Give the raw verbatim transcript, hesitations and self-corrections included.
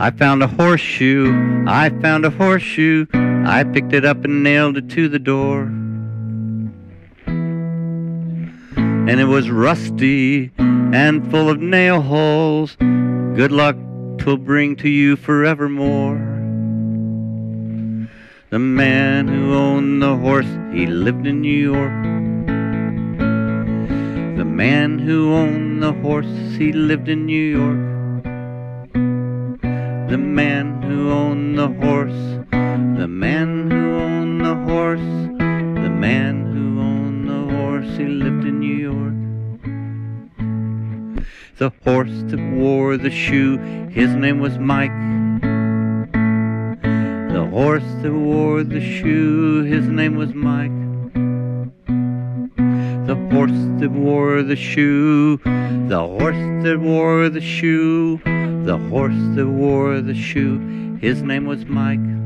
I found a horseshoe, I found a horseshoe, I picked it up and nailed it to the door. And it was rusty and full of nail holes, good luck 'twill bring to you forevermore. The man who owned the horse, he lived in New York. The man who owned the horse, he lived in New York. The man who owned the horse, the man who owned the horse, the man who owned the horse, he lived in New York. The horse that wore the shoe, his name was Mike. The horse that wore the shoe, his name was Mike. The horse that wore the shoe, the horse that wore the shoe, the horse that wore the shoe, his name was Mike.